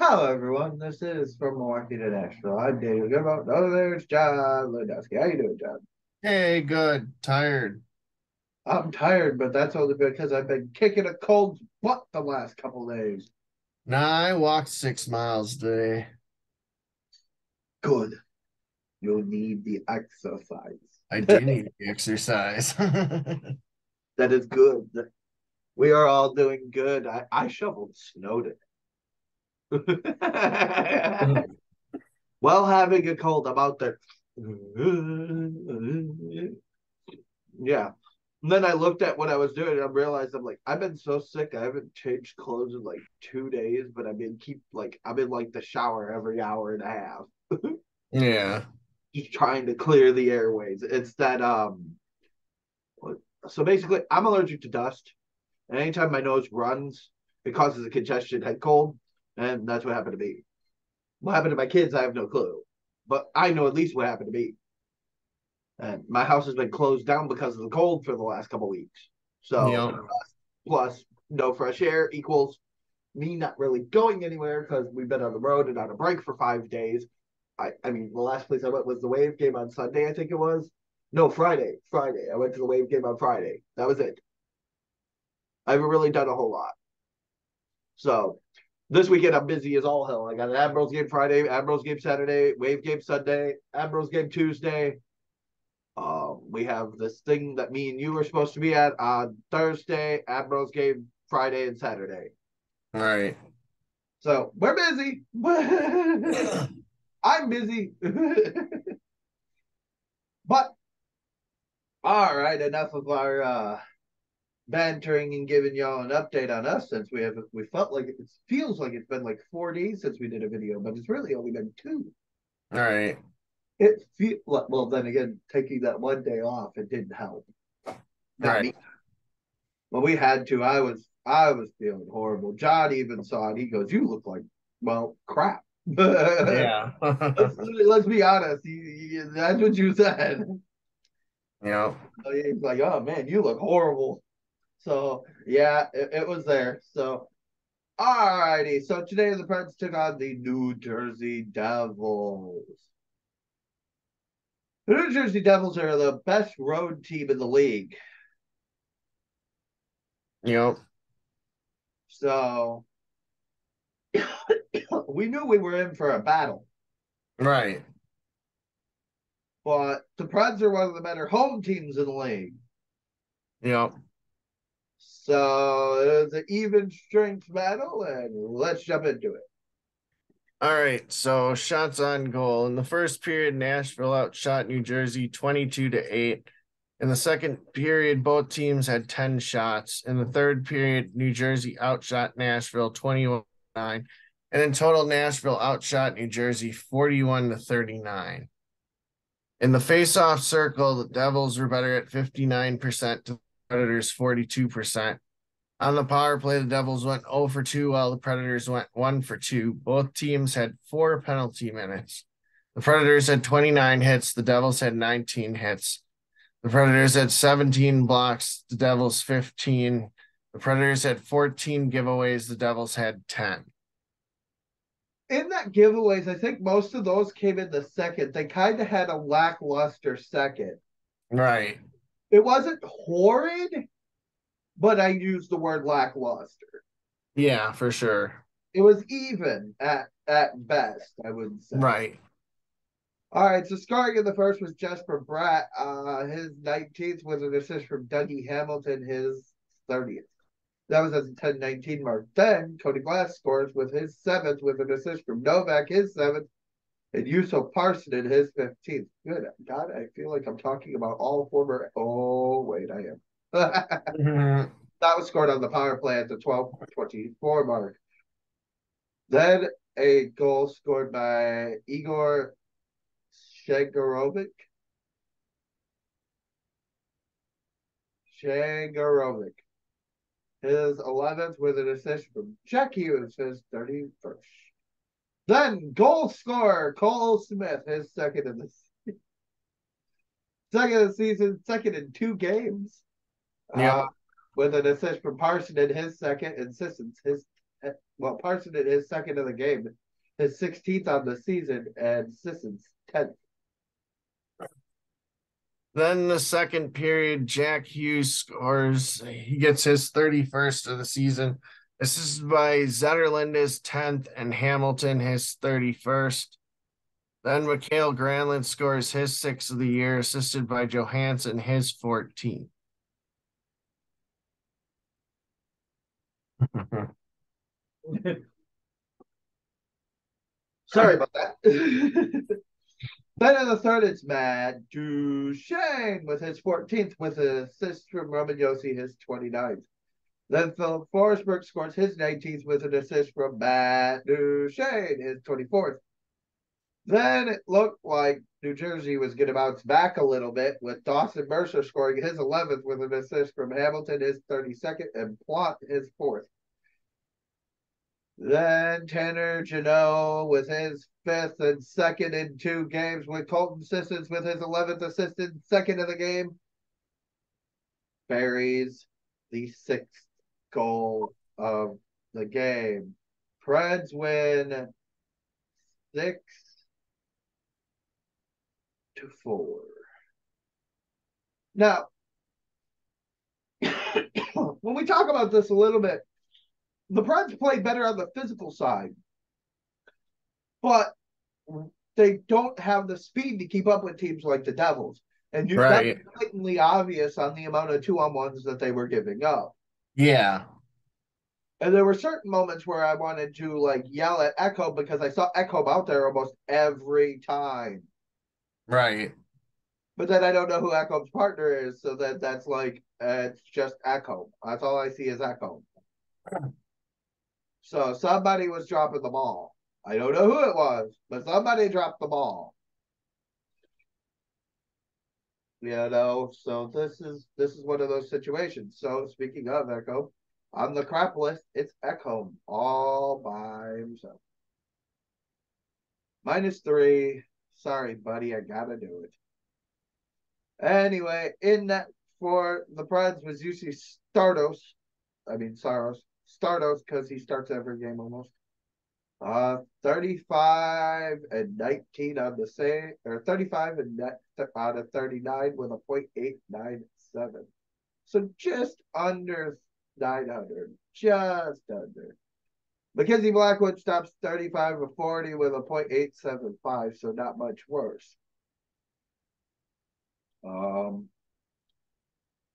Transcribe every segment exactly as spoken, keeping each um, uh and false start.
Hello, everyone. This is from Milwaukee to Nashville. I'm Daniel Gimmel. Oh, there's John Lodowski. How you doing, John? Hey, good. Tired. I'm tired, but that's only because I've been kicking a cold butt the last couple days. Nah, I walked six miles today. Good. You'll need the exercise. I do need the exercise. That is good. We are all doing good. I, I shoveled snow today. While having a cold, I'm out there. Yeah. And then I looked at what I was doing and I realized I'm like, I've been so sick. I haven't changed clothes in like two days, but I've been keep like, I'm in like the shower every hour and a half. Yeah. Just trying to clear the airways. It's that, um, so basically I'm allergic to dust. And anytime my nose runs, it causes a congestion head cold. And that's what happened to me. What happened to my kids, I have no clue. But I know at least what happened to me. And my house has been closed down because of the cold for the last couple of weeks. So yep. uh, plus no fresh air equals me not really going anywhere because we've been on the road and on a break for five days. I, I mean, the last place I went was the Wave game on Sunday, I think it was. No, Friday. Friday. I went to the Wave game on Friday. That was it. I haven't really done a whole lot. So this weekend I'm busy as all hell. I got an Admirals game Friday, Admirals game Saturday, Wave game Sunday, Admirals game Tuesday. Uh, we have this thing that me and you were supposed to be at on Thursday, Admirals game Friday and Saturday. All right. So we're busy. I'm busy. But, all right, enough of our uh, bantering and giving y'all an update on us since we have we felt like it feels like it's been like four days since we did a video, but it's really only been two. All right. It feel well. Then again, taking that one day off, it didn't help. Not right. Well, we had to. I was, I was feeling horrible. John even saw it. He goes, "You look like well, crap." Yeah. let's, let's be honest. He, he, that's what you said. Yeah. So he's like, "Oh man, you look horrible." So yeah, it, it was there. So all righty. So today the Preds took on the New Jersey Devils. The New Jersey Devils are the best road team in the league. Yep. So, we knew we were in for a battle. Right. But the Preds are one of the better home teams in the league. Yep. So, it was an even strength battle, and let's jump into it. All right, so shots on goal. In the first period, Nashville outshot New Jersey twenty-two to eight. In the second period, both teams had ten shots. In the third period, New Jersey outshot Nashville twenty-one to nine. And in total, Nashville outshot New Jersey forty-one to thirty-nine. In the face-off circle, the Devils were better at fifty-nine percent to the Predators forty-two percent. On the power play, the Devils went zero for two, while the Predators went one for two. Both teams had four penalty minutes. The Predators had twenty-nine hits. The Devils had nineteen hits. The Predators had seventeen blocks. The Devils fifteen. The Predators had fourteen giveaways. The Devils had ten. In that giveaways, I think most of those came in the second. They kind of had a lackluster second. Right. It wasn't horrid. But I used the word lackluster. Yeah, for sure. It was even at, at best, I would say. Right. All right, so scoring in the first was Jesper Bratt. Uh, his nineteenth was an assist from Dougie Hamilton, his thirtieth. That was at the ten nineteen mark. Then Cody Glass scores with his seventh with an assist from Novak, his seventh, and Yusuf Parson in his fifteenth. Good. God, I feel like I'm talking about all former... Oh, wait, I am. That was scored on the power play at the twelve twenty-four mark. Then a goal scored by Igor Shengorovic. Shengorovic. His eleventh with an assist from Jackie was his thirty-first. Then goal scorer Cole Smith, his second in the season. Second of the season, second in two games. Yeah, uh, with an assist from Parson in his second and Sissons his well, Parson did his second of the game, his sixteenth on the season, and Sissons tenth. Then the second period, Jack Hughes scores. He gets his thirty-first of the season. This is by Zetterlund, his tenth, and Hamilton, his thirty-first. Then Mikael Granlund scores his sixth of the year, assisted by Johansson, his fourteenth. Sorry about that. Then in the third, it's Matt Duchene with his fourteenth, with an assist from Roman Josi, his twenty-ninth. Then Phil Forsberg scores his nineteenth with an assist from Matt Duchene, his twenty-fourth. Then it looked like New Jersey was going to bounce back a little bit, with Dawson Mercer scoring his eleventh with an assist from Hamilton, his thirty-second, and Plot, his fourth. Then Tanner Janot with his fifth and second in two games, with Colton Sissons with his eleventh assist and second of the game. Berries, the sixth goal of the game. Preds win six to four. Now, when we talk about this a little bit, the Preds played better on the physical side, but they don't have the speed to keep up with teams like the Devils. And you've got it blatantly obvious on the amount of two-on-ones that they were giving up. Yeah. And there were certain moments where I wanted to, like, yell at Echo, because I saw Echo out there almost every time. Right. But then I don't know who Echo's partner is, so that that's like, uh, it's just Echo. That's all I see is Echo. Yeah. So somebody was dropping the ball. I don't know who it was, but somebody dropped the ball. You know, so this is this is one of those situations. So speaking of Echo, on the crap list, it's Echo all by himself. Minus three. Sorry, buddy, I gotta do it. Anyway, in that for the Preds was Juuse Stardos. I mean Saros. Stardos, because he starts every game almost. Uh, thirty-five and nineteen on the same, or thirty-five and out of thirty-nine with a point eight nine seven. So just under nine hundred, just under. McKenzie Blackwood stops thirty-five of forty with a point eight seven five, so not much worse. Um.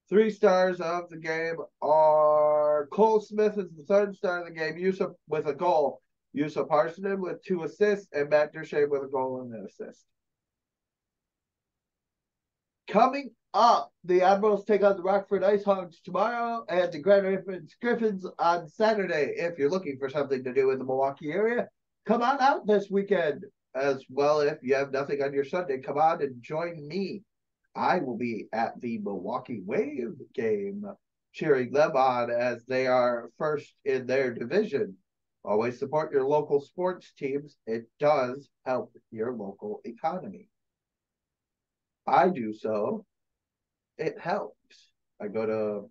Three stars of the game are Cole Smith is the third star of the game, Yusuf with a goal, Yusuf Parson with two assists, and Matt Duchene with a goal and an assist. Coming up, the Admirals take on the Rockford IceHogs tomorrow and the Grand Rapids Griffins on Saturday. If you're looking for something to do in the Milwaukee area, come on out this weekend. As well, if you have nothing on your Sunday, come on and join me. I will be at the Milwaukee Wave game, cheering them on as they are first in their division. Always support your local sports teams. It does help your local economy. I do so. It helps. I go to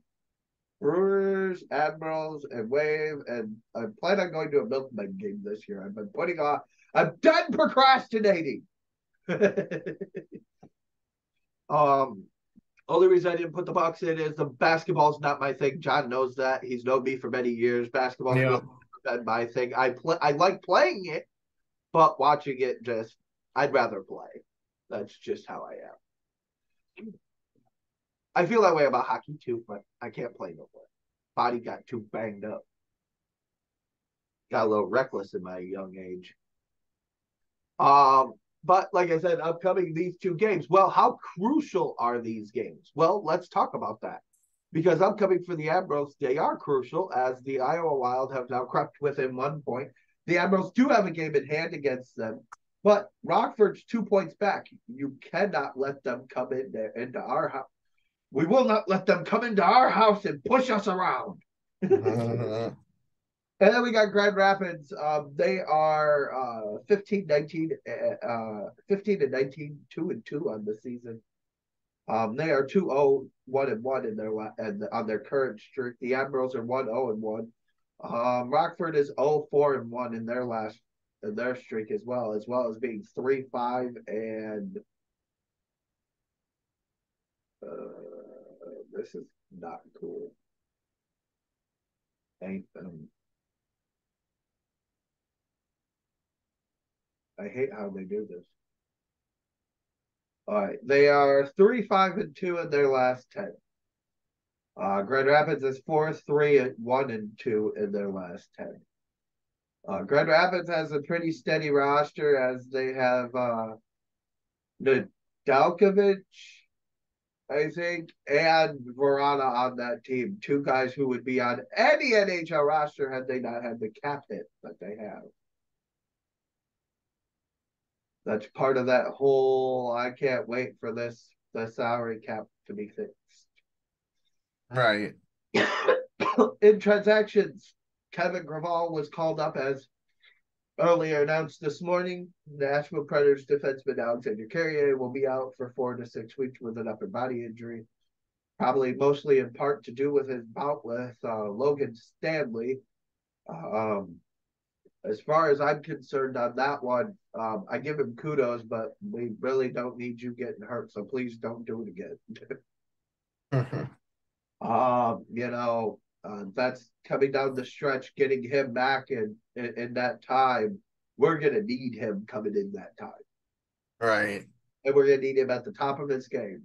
Brewers, Admirals, and Wave, and I plan on going to a Milkman game this year. I've been putting off. I'm done procrastinating. Um, only reason I didn't put the box in is the basketball's not my thing. John knows that. He's known me for many years. Basketball's yeah. not been my thing. I play. I like playing it, but watching it just, I'd rather play. That's just how I am. I feel that way about hockey too, but I can't play no more. Body got too banged up. Got a little reckless in my young age. Um. But like I said, upcoming these two games. Well, how crucial are these games? Well, let's talk about that. Because upcoming for the Admirals, they are crucial, as the Iowa Wild have now crept within one point. The Admirals do have a game in hand against them. But Rockford's two points back. You cannot let them come in there, into our house. We will not let them come into our house and push us around. uh. And then we got Grand Rapids. Um, they are uh, fifteen nineteen, uh, fifteen and nineteen, two and two on the season. Um, they are two oh, one and one in their and on their current streak. The Admirals are one oh and one. Um, Rockford is oh four and one in their last in their streak as well, as well as being three five and uh, this is not cool. I, um, I hate how they do this. All right, they are three five and two in their last ten. Uh, Grand Rapids is four three and one and two in their last ten. Uh, Grand Rapids has a pretty steady roster, as they have uh, Nedeljkovic, I think, and Verana on that team. Two guys who would be on any N H L roster had they not had the cap hit, but they have. That's part of that whole, I can't wait for this, the salary cap to be fixed. Right. In transactions, Kevin Graval was called up, as earlier announced this morning. Nashville Predators defenseman Alexander Carrier will be out for four to six weeks with an upper body injury, probably mostly in part to do with his bout with uh, Logan Stanley. Um, as far as I'm concerned on that one, um, I give him kudos, but we really don't need you getting hurt, so please don't do it again. uh-huh. Um, you know, uh, that's coming down the stretch, getting him back in, in, in that time. We're going to need him coming in that time. Right. And we're going to need him at the top of his game.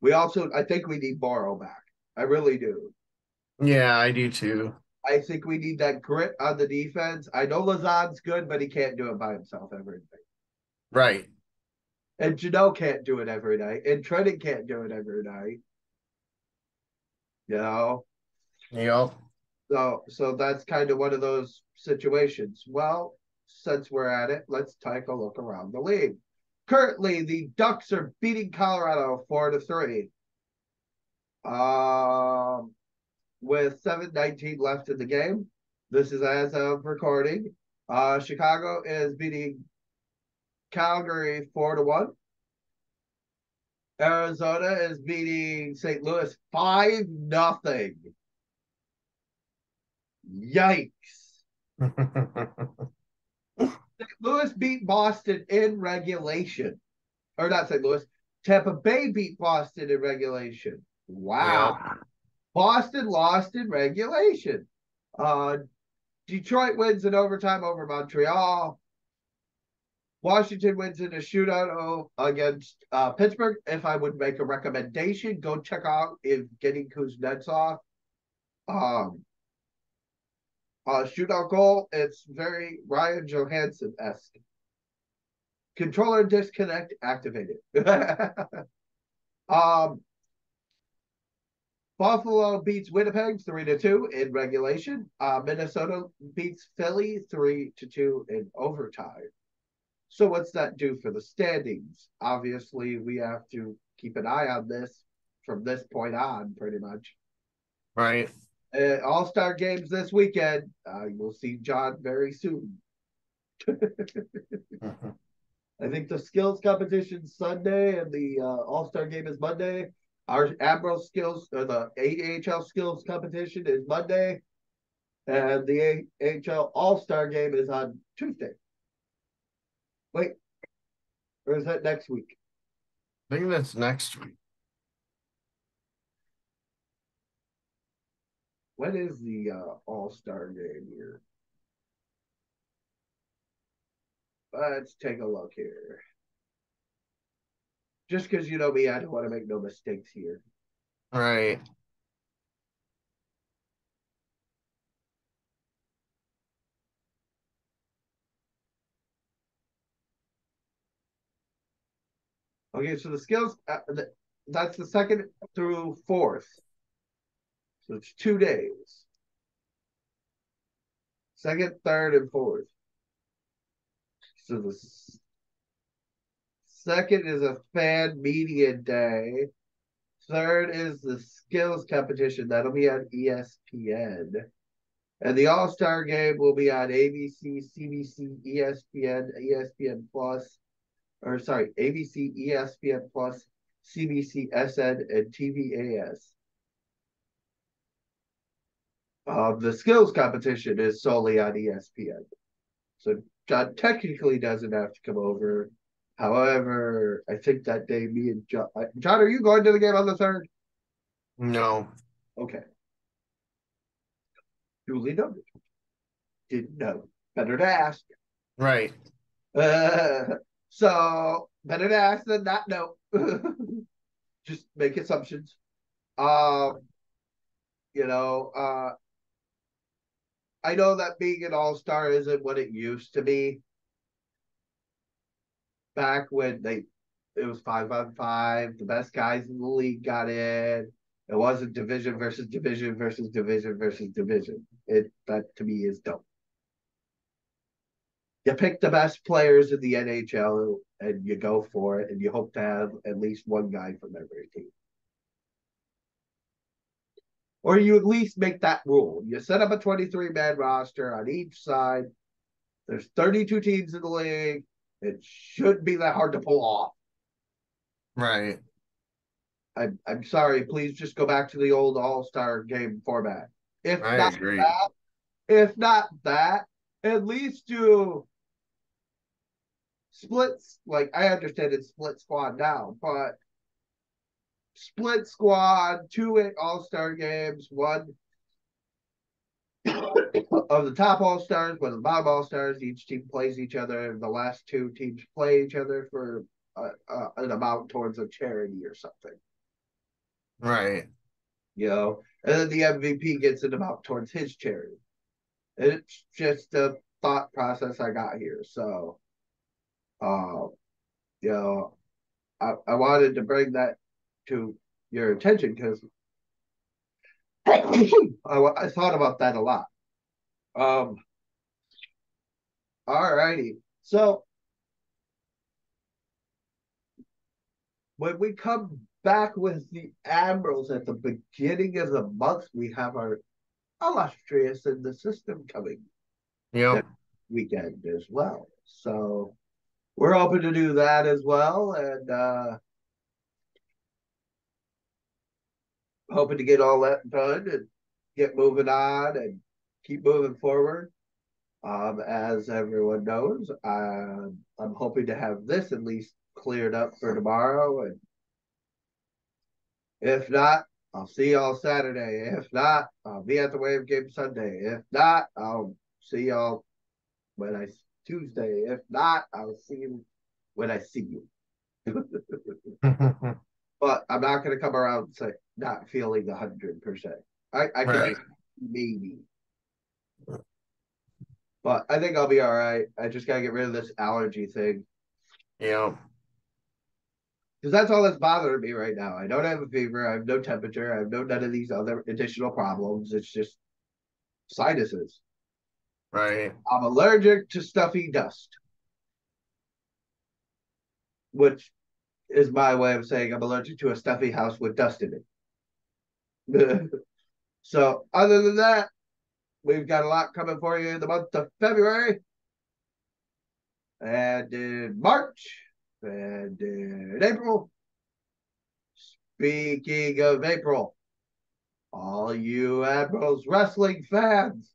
We also, I think we need Morrow back. I really do. Yeah, I do too. I think we need that grit on the defense. I know Lazan's good, but he can't do it by himself every night. Right. And Janot can't do it every night. And Trenton can't do it every night. You know, yeah. So, so that's kind of one of those situations. Well, since we're at it, let's take a look around the league. Currently, the Ducks are beating Colorado four to three. Um, with seven nineteen left in the game. This is as of recording. Uh, Chicago is beating Calgary four to one. Arizona is beating Saint Louis five nothing. Yikes. Saint Louis beat Boston in regulation. Or not Saint Louis. Tampa Bay beat Boston in regulation. Wow. Yeah. Boston lost in regulation. Uh, Detroit wins in overtime over Montreal. Washington wins in a shootout against uh, Pittsburgh. If I would make a recommendation, go check out if getting Kuznetsov. Um, uh, shootout goal, it's very Ryan Johansson-esque. Controller disconnect activated. um, Buffalo beats Winnipeg three to two in regulation. Uh, Minnesota beats Philly three to two in overtime. So what's that do for the standings? Obviously, we have to keep an eye on this from this point on, pretty much. Right. Uh, All-Star games this weekend. Uh, we'll see John very soon. uh-huh. I think the skills competition is Sunday, and the uh, All-Star game is Monday. Our Admiral skills, or the A H L skills competition is Monday, and the A H L All-Star game is on Tuesday. Wait, or is that next week? I think that's next week. When is the uh, All-Star game here? Let's take a look here. Just because you know me, I don't want to make no mistakes here. All right. Okay, so the skills, uh, the, that's the second through fourth. So it's two days. Second, third, and fourth. So the second is a fan media day. Third is the skills competition. That'll be on E S P N. And the All-Star game will be on A B C, C B C, E S P N, E S P N Plus. Or sorry, A B C, E S P N Plus, C B C, S N, and T V A S. Uh, the skills competition is solely on E S P N. So John technically doesn't have to come over. However, I think that day me and John... John, are you going to the game on the third? No. Okay. Duly noted. Didn't know. Better to ask. Right. Uh, so, better to ask than not know. Just make assumptions. Um, you know, uh, I know that being an all-star isn't what it used to be. Back when they, it was five on five, the best guys in the league got in. It wasn't division versus division versus division versus division. It that to me is dumb. You pick the best players in the N H L and you go for it, and you hope to have at least one guy from every team. Or you at least make that rule. You set up a twenty-three man roster on each side. There's thirty-two teams in the league. It shouldn't be that hard to pull off. Right. I'm, I'm sorry. Please just go back to the old all-star game format. If I not agree. That, if not that, at least do splits. Like, I understand it's split squad now, but split squad, two all-star games, one of the top all-stars, one of the bottom all-stars. Each team plays each other. The last two teams play each other for uh, uh, an amount towards a charity or something. Right. You know, and then the M V P gets an amount towards his charity. It's just a thought process I got here. So, uh, you know, I, I wanted to bring that to your attention because I, I thought about that a lot. Um. All righty. So when we come back with the Admirals at the beginning of the month, we have our illustrious in the system coming. Yeah. Weekend as well. So we're open to do that as well, and uh, hoping to get all that done and get moving on and keep moving forward. Um, as everyone knows, I'm, I'm hoping to have this at least cleared up for tomorrow. And if not, I'll see y'all Saturday. If not, I'll be at the Wave game Sunday. If not, I'll see y'all when I Tuesday. If not, I'll see you when I see you. But I'm not going to come around and say, not feeling one hundred percent. I, I right. can maybe. But I think I'll be all right. I just got to get rid of this allergy thing. Yeah. Because that's all that's bothering me right now. I don't have a fever. I have no temperature. I have no none of these other additional problems. It's just sinuses. Right. I'm allergic to stuffy dust, which is my way of saying I'm allergic to a stuffy house with dust in it. So other than that, we've got a lot coming for you in the month of February and in March and in April. Speaking of April, all you Admirals wrestling fans,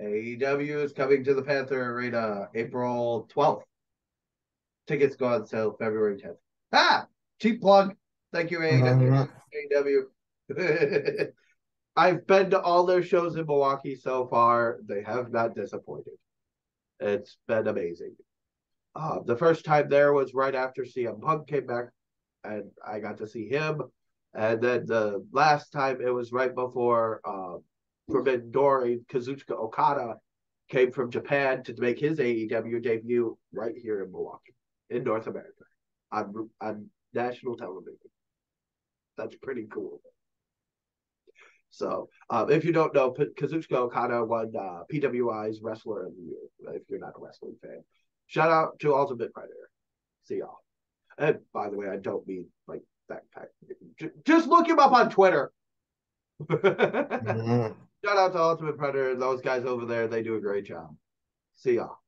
A E W is coming to the Panther Arena April twelfth. Tickets go on sale February tenth. Ah! Cheap plug. Thank you, A E W. A E W. I've been to all their shows in Milwaukee so far. They have not disappointed. It's been amazing. Uh, the first time there was right after C M Punk came back, and I got to see him. And then the last time, it was right before uh, Forbidden Door, Kazuchika Okada came from Japan to make his A E W debut right here in Milwaukee, in North America, on, on national television. That's pretty cool. So, um, if you don't know, P- Kazuchika Okada won uh, P W I's Wrestler of the Year, if you're not a wrestling fan. Shout out to Ultimate Predator. See y'all. And, by the way, I don't mean, like, that kind of... J- just look him up on Twitter. mm-hmm. Shout out to Ultimate Predator. Those guys over there, they do a great job. See y'all.